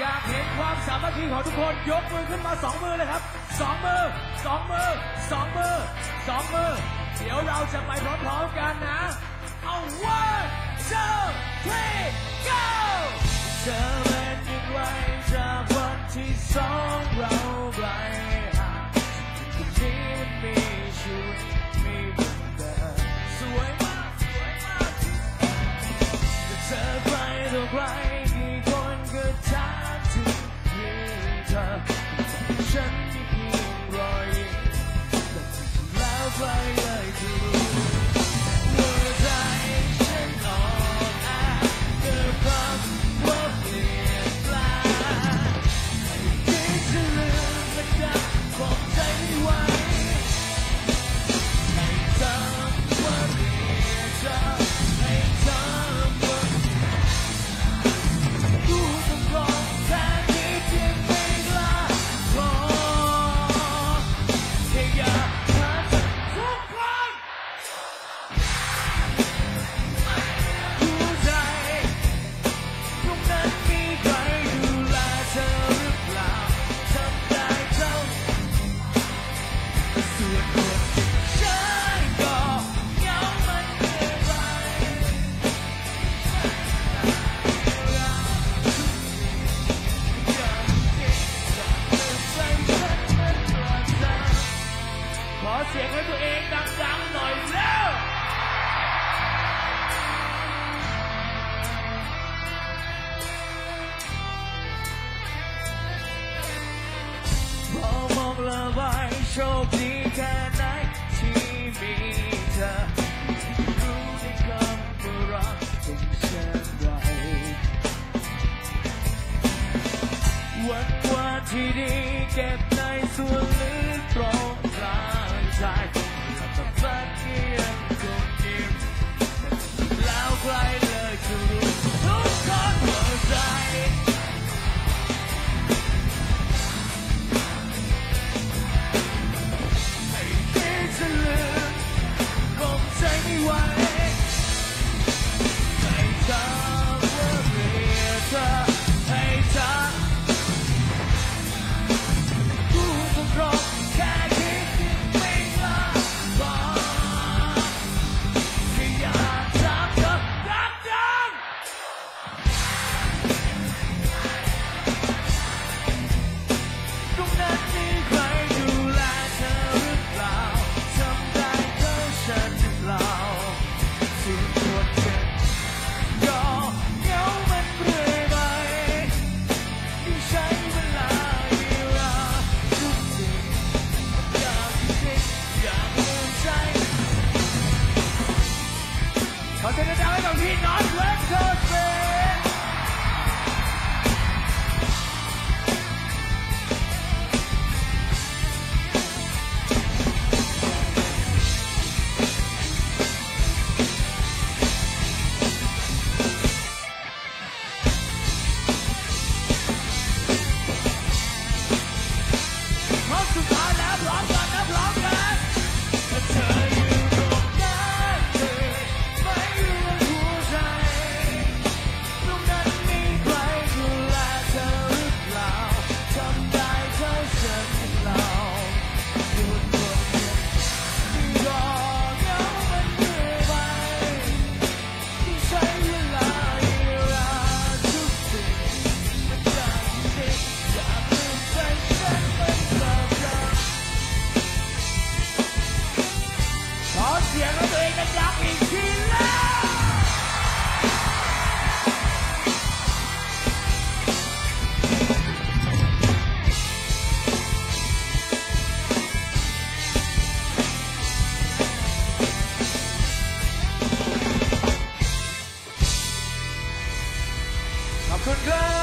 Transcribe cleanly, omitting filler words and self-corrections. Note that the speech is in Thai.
อยากเห็นความสามัคคีของทุกคนยกมือขึ้นมา2มือเลยครับ2มือ2มือ2มือ2มือเดี๋ยวเราจะไปพร้อมๆกันนะเอา one two three go เธอเป็นอย่างไรจากวันที่สองเราไกลห่างที่นี้มันมีชุดมีบุญเดินสวยมากสวยมากแต่เธอไกลตัวไกลกี่คนก็ถามถึงที่เธอฉันมีเพียงรอยยิ้มแต่จริงๆแล้วไกลเลยที่รู้เสียงให้ตัวเองดังๆหน่อยแล้วพอมองละไว้โชคดีแค่ไหนที่มีเธอรู้ในคำว่ารักเป็นเช่นไรวันวันที่ดีเก็บในส่วนลึกตรงกลางแต่ฝันที่ยังคงยิ้มแล้วใครเลยจะรู้ทุกคนหัวใจไม่คิดจะลืมคงใจไม่ไหวให้เธอว่าเรียกเธอให้เธอกูคงรอแค่จะได้ให้กับพี่น็อตเวกเกอร์เฟนรอบสุดท้ายแล้วพร้อมกันนะพร้อมกันเธอGood girl.